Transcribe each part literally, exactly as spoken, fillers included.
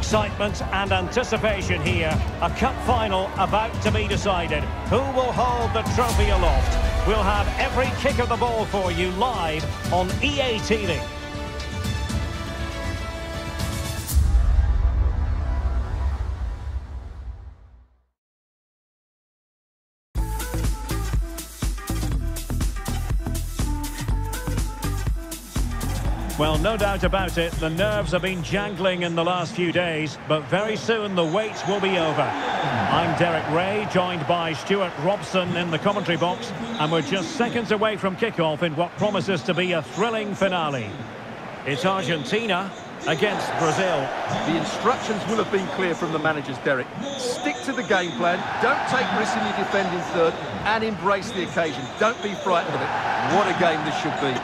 excitement and anticipation here. A cup final about to be decided. Who will hold the trophy aloft? We'll have every kick of the ball for you live on E A T V. Well, no doubt about it, the nerves have been jangling in the last few days, but very soon the wait will be over. I'm Derek Ray, joined by Stuart Robson in the commentary box, and we're just seconds away from kickoff in what promises to be a thrilling finale. It's Argentina against Brazil. The instructions will have been clear from the managers, Derek. Stick to the game plan, don't take risks in your defending third, and embrace the occasion. Don't be frightened of it. What a game this should be.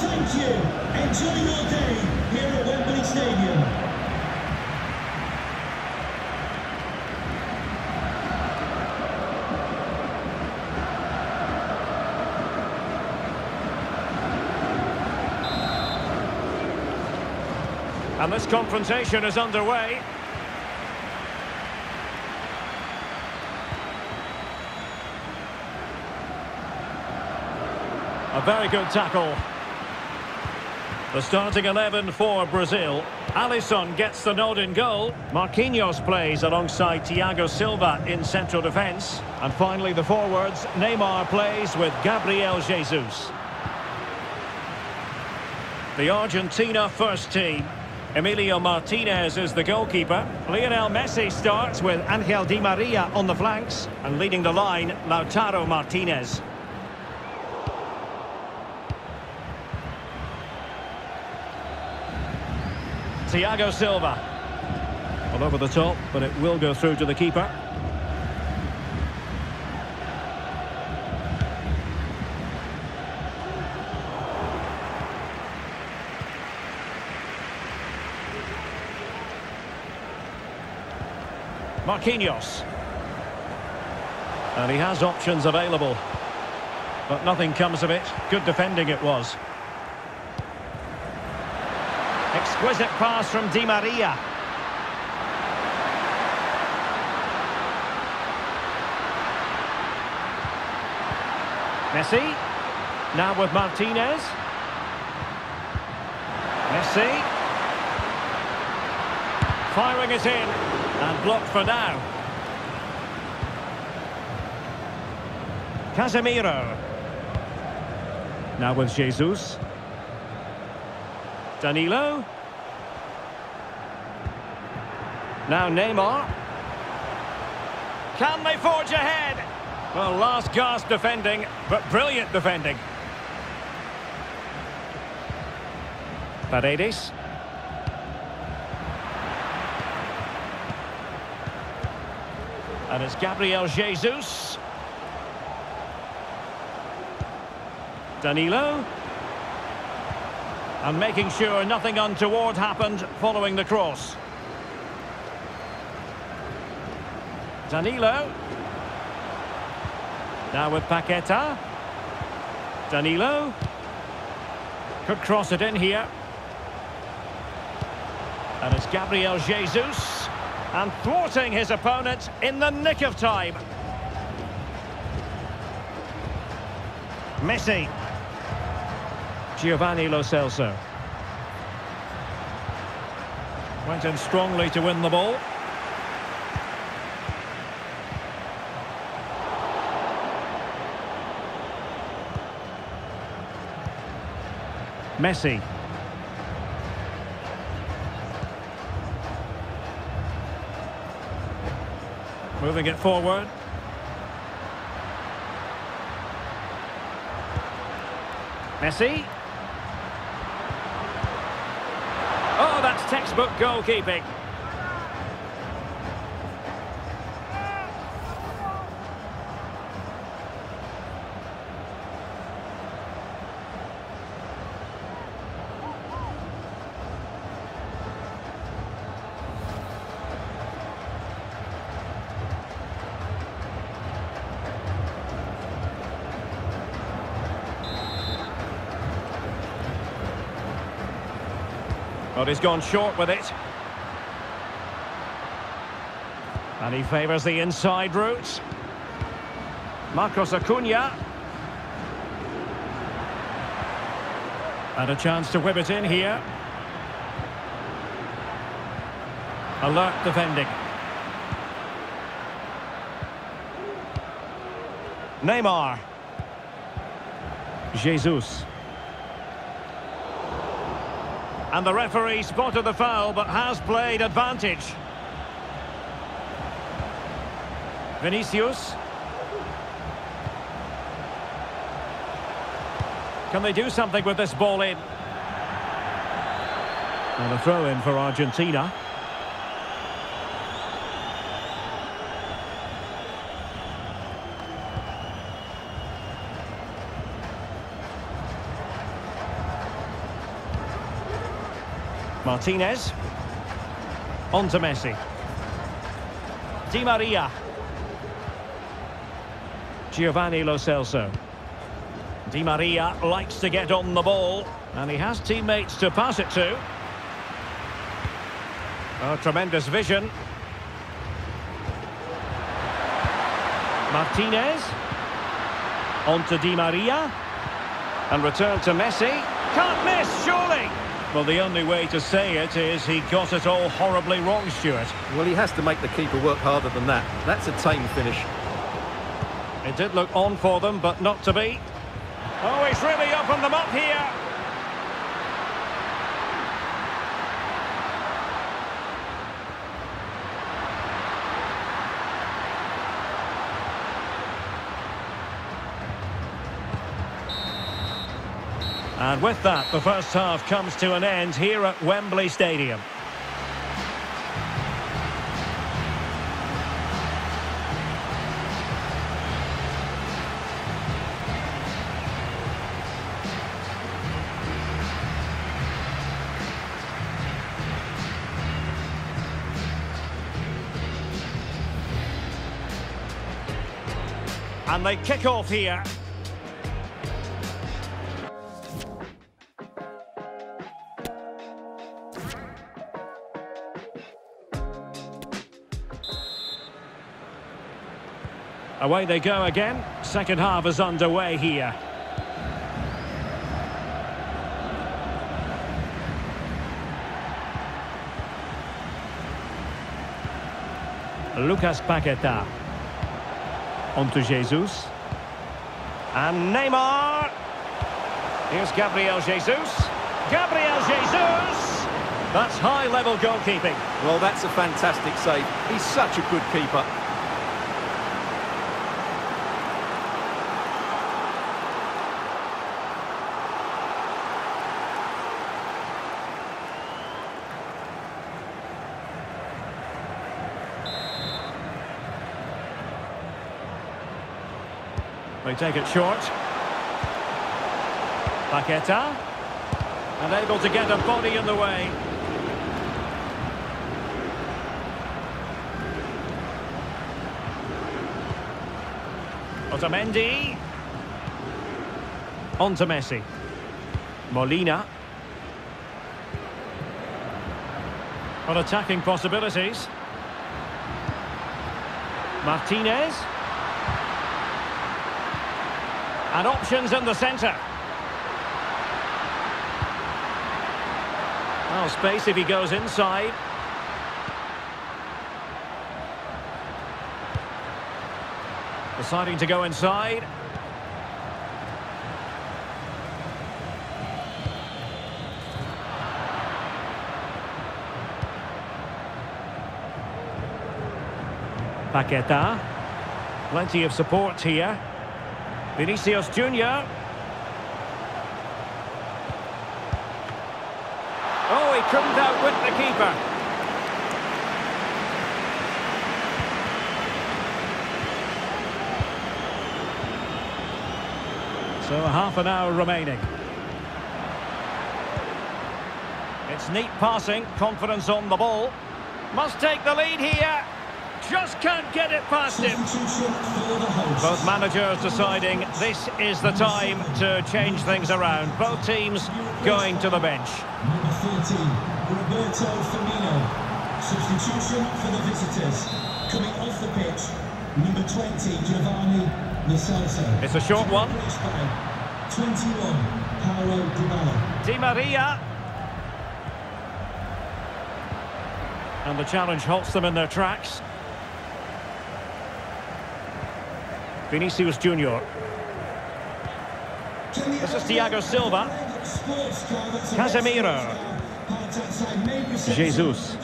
Thank you, enjoying your day here at Wembley Stadium. And this confrontation is underway. A very good tackle. The starting eleven for Brazil. Alisson gets the nod in goal. Marquinhos plays alongside Thiago Silva in central defence. And finally the forwards, Neymar plays with Gabriel Jesus. The Argentina first team. Emilio Martinez is the goalkeeper. Lionel Messi starts with Angel Di Maria on the flanks. And leading the line, Lautaro Martinez. Thiago Silva. Well, over the top, but it will go through to the keeper. Marquinhos. And he has options available. But nothing comes of it. Good defending it was. Exquisite pass from Di Maria. Messi. Now with Martinez. Messi. Firing it in. And blocked for now. Casemiro. Now with Jesus. Danilo. Now Neymar. Can they forge ahead? Well, last gasp defending, but brilliant defending. Paredes. And it's Gabriel Jesus. Danilo. And making sure nothing untoward happened following the cross. Danilo. Now with Paquetá. Danilo. Could cross it in here. And it's Gabriel Jesus, and thwarting his opponent in the nick of time. Messi. Giovanni Lo Celso. Went in strongly to win the ball. Messi. Moving it forward. Messi. Oh, that's textbook goalkeeping. But he's gone short with it. And he favours the inside route. Marcos Acuna. And a chance to whip it in here. Alert defending. Neymar. Jesus. And the referee spotted the foul, but has played advantage. Vinicius. Can they do something with this ball in? And a throw in for Argentina. Martinez, on to Messi. Di Maria. Giovanni Lo Celso. Di Maria likes to get on the ball, and he has teammates to pass it to. Oh, tremendous vision. Martinez, on to Di Maria, and return to Messi. Can't miss, surely! Well, the only way to say it is he got it all horribly wrong, Stuart. Well, he has to make the keeper work harder than that. That's a tame finish. It did look on for them, but not to be. Oh, he's really opened them up here. And with that, the first half comes to an end here at Wembley Stadium. And they kick off here. Away they go again. Second half is underway here. Lucas Paquetá. Onto Jesus. And Neymar. Here's Gabriel Jesus. Gabriel Jesus! That's high-level goalkeeping. Well, that's a fantastic save. He's such a good keeper. They take it short. Paquetá. Unable to get a body in the way. Otamendi. On to Messi. Molina. But attacking possibilities. Martinez. And options in the centre. Well, space if he goes inside. Deciding to go inside. Paquetá. Plenty of support here. Vinicius Junior. Oh, he couldn't outwit the keeper. So half an hour remaining. It's neat passing, confidence on the ball. Must take the lead here. Just can't get it past him. Both managers deciding this is the time to change things around. Both teams going to the bench. Number thirteen, Roberto Firmino. Substitution for the visitors. Coming off the pitch, number twenty, Giovanni Lo Celso. It's a short one. twenty-one, Paulo Dybala. Di Maria. And the challenge halts them in their tracks. Vinicius Junior. This is Thiago Silva. Casemiro. Jesus.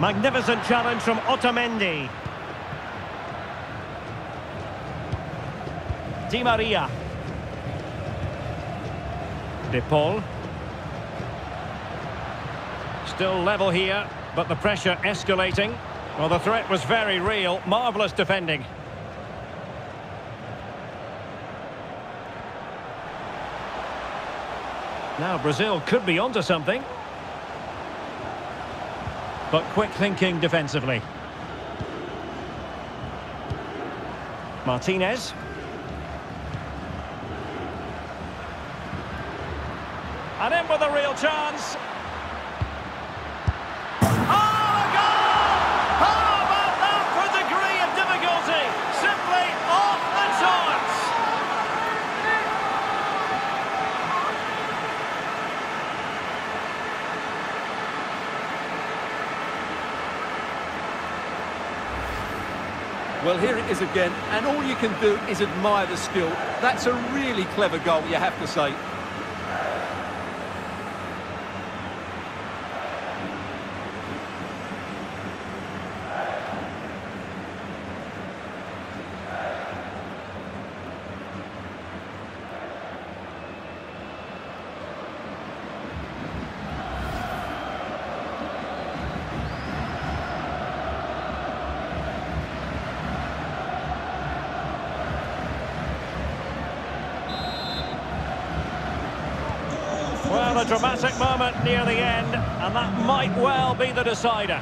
Magnificent challenge from Otamendi. Di Maria. De Paul. Still level here, but the pressure escalating. Well, the threat was very real. Marvellous defending. Now Brazil could be onto something. But quick thinking defensively. Martinez. And in with a real chance. Well, here it is again, and all you can do is admire the skill. That's a really clever goal, you have to say. Well, a dramatic moment near the end, and that might well be the decider.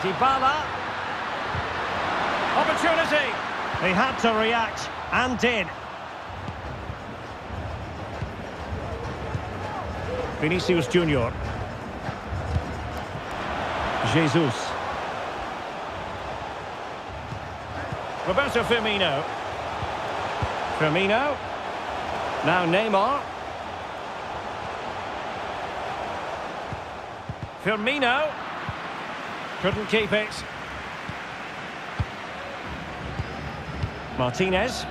Dybala. Opportunity. He had to react, and did. Vinicius Junior. Jesus. Roberto Firmino. Firmino. Now Neymar. Firmino. Couldn't keep it. Martinez.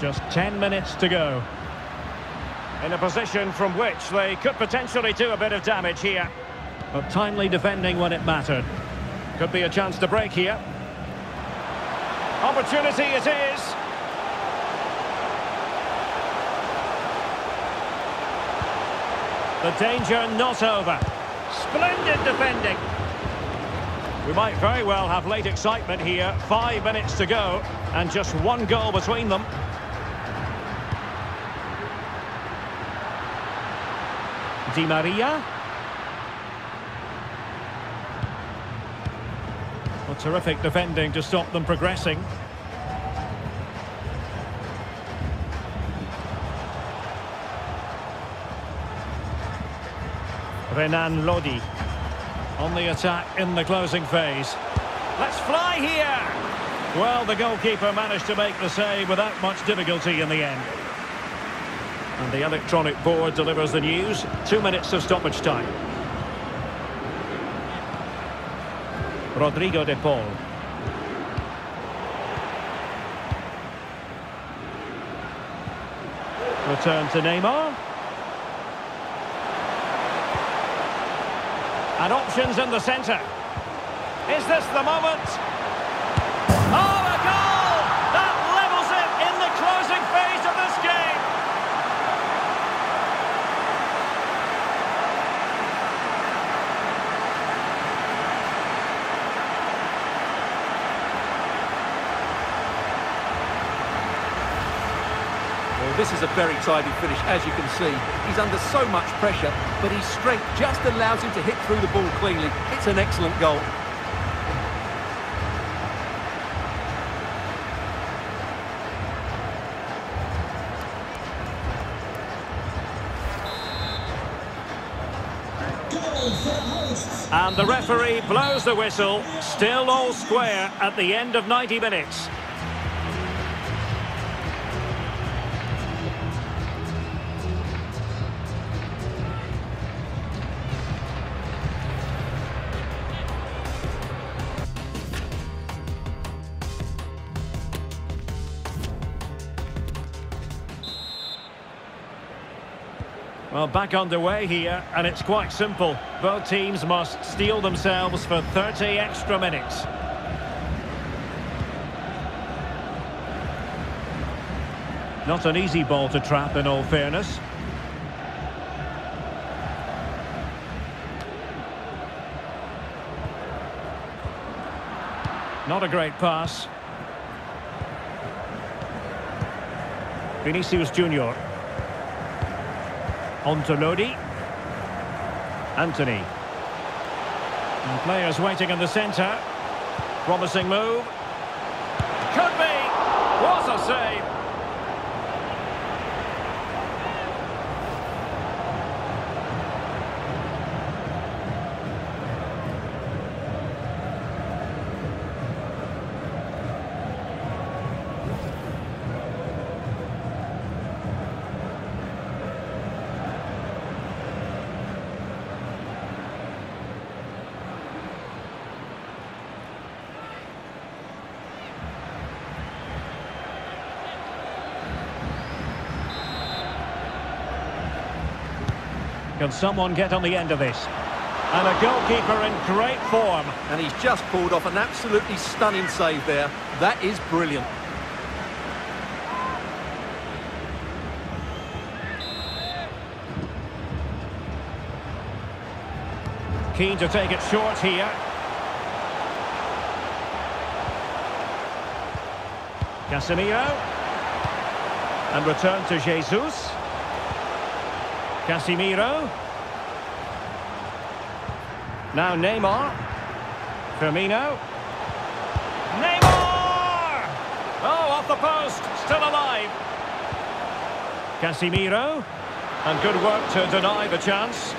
Just ten minutes to go. In a position from which they could potentially do a bit of damage here. But timely defending when it mattered. Could be a chance to break here. Opportunity it is. The danger not over. Splendid defending. We might very well have late excitement here. Five minutes to go, and just one goal between them. Di Maria. Terrific defending to stop them progressing. Renan Lodi on the attack in the closing phase. Let's fly here! Well, the goalkeeper managed to make the save without much difficulty in the end. And the electronic board delivers the news. Two minutes of stoppage time. Rodrigo de Paul. Return to Neymar. And options in the centre. Is this the moment? Oh, a goal! That levels it in the closing phase of this game. Well, this is a very tidy finish, as you can see. He's under so much pressure, but his strength just allows him to hit through the ball cleanly. It's an excellent goal. And the referee blows the whistle, still all square at the end of ninety minutes. Well, back underway here, and it's quite simple. Both teams must steel themselves for thirty extra minutes. Not an easy ball to trap, in all fairness. Not a great pass. Vinicius Junior. On to Lodi. Anthony. And players waiting in the centre. Promising move. Could be. What a save. Can someone get on the end of this? And a goalkeeper in great form. And he's just pulled off an absolutely stunning save there. That is brilliant. Keen to take it short here. Casemiro. And return to Jesus. Casemiro. Now Neymar. Firmino. Neymar! Oh, off the post. Still alive. Casemiro. And good work to deny the chance.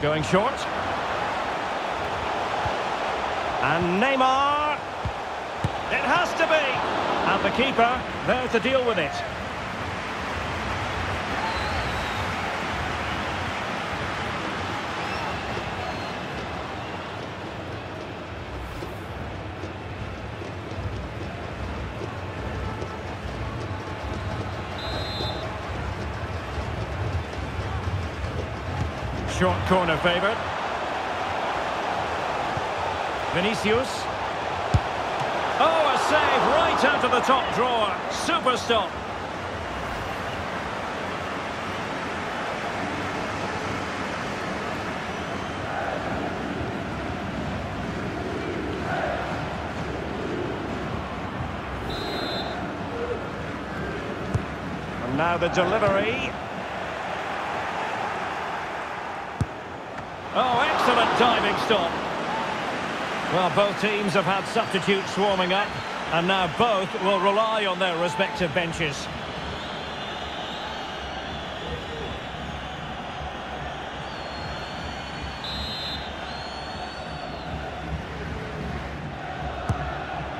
Going short. And Neymar. It has to be. And the keeper there to deal with it. Short corner favoured. Vinicius. Oh, a save right out of the top drawer. Super stop. Now the delivery. Oh, excellent diving stop. Well, both teams have had substitutes warming up, and now both will rely on their respective benches.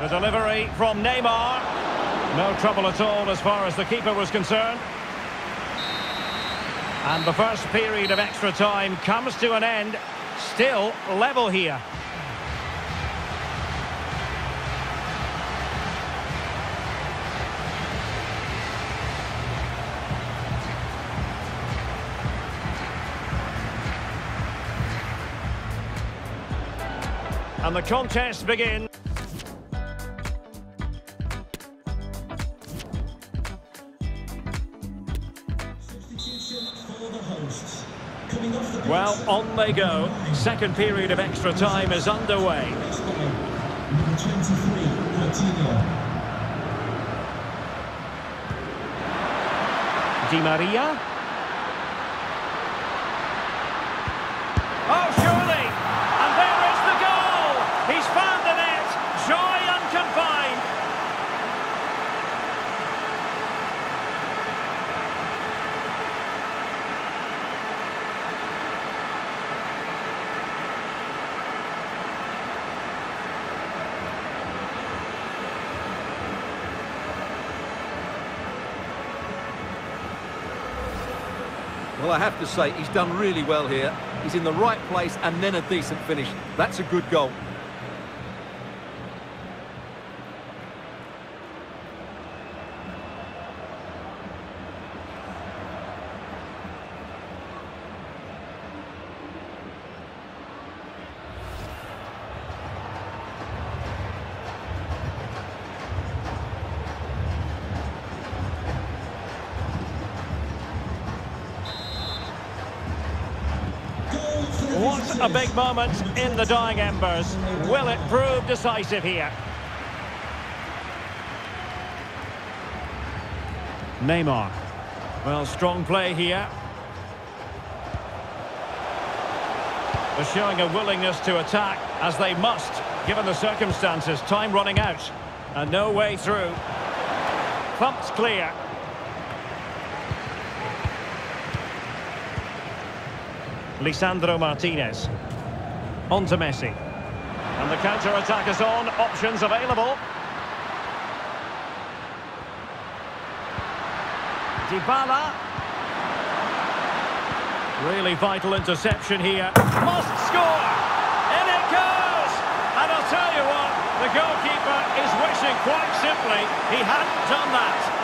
The delivery from Neymar. No trouble at all as far as the keeper was concerned. And the first period of extra time comes to an end. Still level here. And the contest begins. Well, on they go. Second period of extra time is underway. Di Maria. Oh, surely! And there is the goal! He's found the net! Joy unconfined! Well, I have to say, he's done really well here. He's in the right place and then a decent finish. That's a good goal. A big moment in the dying embers. Will it prove decisive here? Neymar. Well, strong play here. They're showing a willingness to attack, as they must, given the circumstances. Time running out, and no way through. Pumped clear. Lisandro Martinez. On to Messi. And the counter-attack is on. Options available. Dybala. Really vital interception here. Must score! In it goes! And I'll tell you what, the goalkeeper is wishing quite simply he hadn't done that.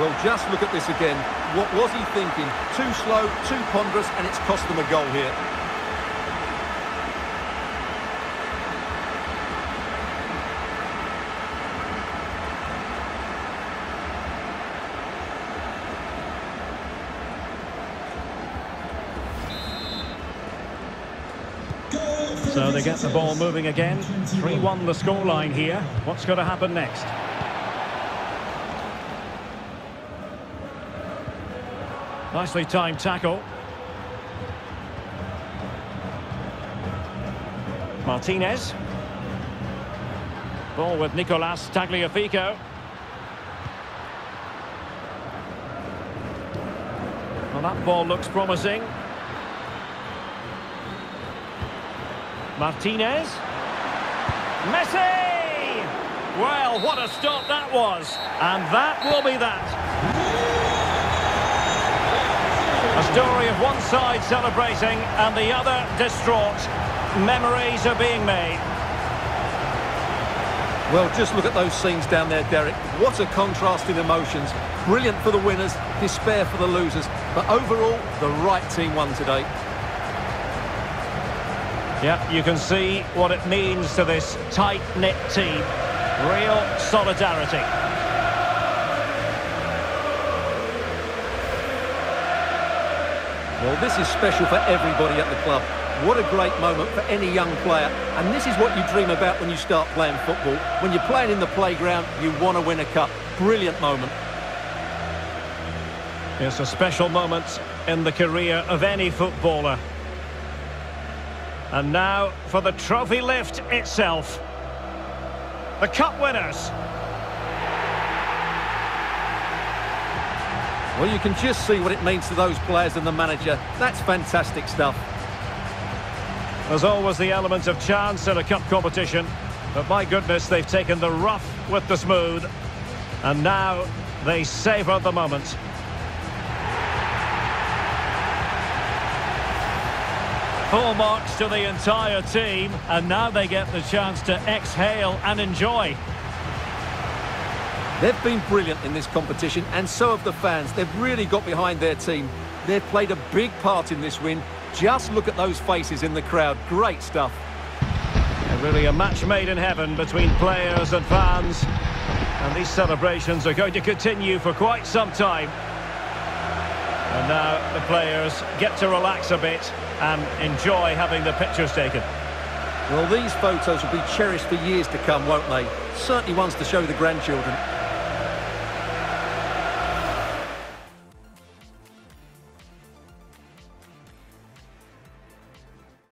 Well, just look at this again. What was he thinking? Too slow, too ponderous, and it's cost them a goal here. So they get the ball moving again. three one the scoreline here. What's going to happen next? Nicely timed tackle. Martinez. Ball with Nicolas Tagliafico. Well, that ball looks promising. Martinez. Messi! Well, what a stop that was. And that will be that. A story of one side celebrating and the other distraught. Memories are being made. Well, just look at those scenes down there, Derek. What a contrast in emotions. Brilliant for the winners, despair for the losers. But overall, the right team won today. Yeah, you can see what it means to this tight-knit team. Real solidarity. Well, this is special for everybody at the club. What a great moment for any young player. And this is what you dream about when you start playing football. When you're playing in the playground, you want to win a cup. Brilliant moment. It's a special moment in the career of any footballer. And now for the trophy lift itself. The cup winners. Well, you can just see what it means to those players and the manager. That's fantastic stuff. There's always the element of chance in a cup competition, but my goodness, they've taken the rough with the smooth, and now they savour the moment. Full marks to the entire team, and now they get the chance to exhale and enjoy. They've been brilliant in this competition, and so have the fans. They've really got behind their team. They've played a big part in this win. Just look at those faces in the crowd. Great stuff. Yeah, really a match made in heaven between players and fans. And these celebrations are going to continue for quite some time. And now the players get to relax a bit and enjoy having the pictures taken. Well, these photos will be cherished for years to come, won't they? Certainly ones to show the grandchildren.